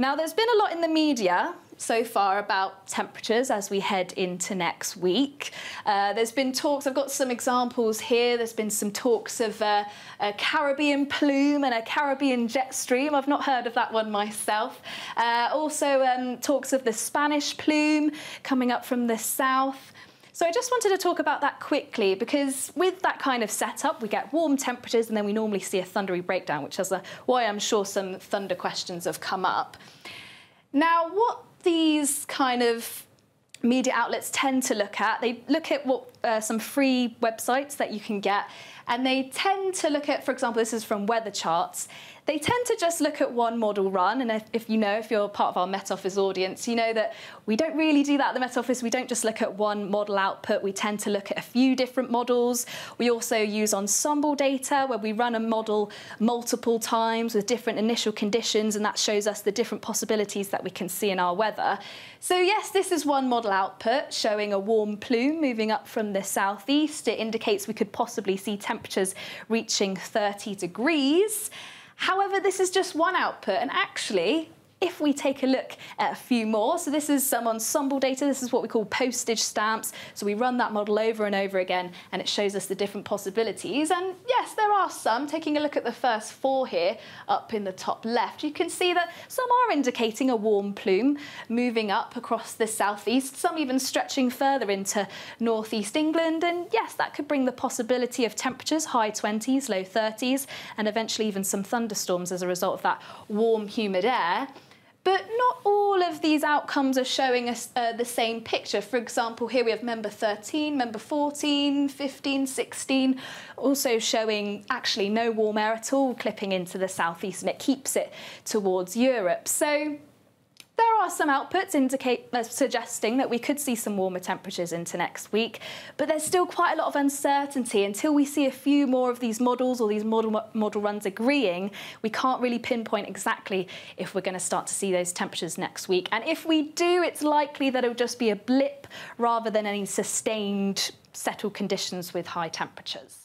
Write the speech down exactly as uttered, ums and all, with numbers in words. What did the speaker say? Now, there's been a lot in the media so far about temperatures as we head into next week. Uh, there's been talks, I've got some examples here, there's been some talks of uh, a Caribbean plume and a Caribbean jet stream. I've not heard of that one myself. Uh, also um, talks of the Spanish plume coming up from the south. So I just wanted to talk about that quickly, because with that kind of setup, we get warm temperatures and then we normally see a thundery breakdown, which is why I'm sure some thunder questions have come up. Now, what these kind of media outlets tend to look at, they look at what uh, some free websites that you can get, and they tend to look at, for example, this is from Weather Charts, they tend to just look at one model run. And if, if you know, if you're part of our Met Office audience, you know that we don't really do that at the Met Office. We don't just look at one model output. We tend to look at a few different models. We also use ensemble data, where we run a model multiple times with different initial conditions, and that shows us the different possibilities that we can see in our weather. So yes, this is one model output showing a warm plume moving up from the southeast. It indicates we could possibly see temperatures reaching thirty degrees. However, this is just one output, and actually, if we take a look at a few more, so this is some ensemble data, this is what we call postage stamps, so we run that model over and over again, and it shows us the different possibilities, and yes, there are some. Taking a look at the first four here, up in the top left, you can see that some are indicating a warm plume moving up across the southeast, some even stretching further into northeast England, and yes, that could bring the possibility of temperatures, high twenties, low thirties, and eventually even some thunderstorms as a result of that warm, humid air. But not all of these outcomes are showing us uh, the same picture. For example, here we have member thirteen, member fourteen, fifteen, sixteen, also showing actually no warm air at all clipping into the southeast, and it keeps it towards Europe. So there are some outputs indicate, uh, suggesting that we could see some warmer temperatures into next week, but there's still quite a lot of uncertainty. Until we see a few more of these models or these model, model runs agreeing, we can't really pinpoint exactly if we're going to start to see those temperatures next week. And if we do, it's likely that it'll just be a blip rather than any sustained settled conditions with high temperatures.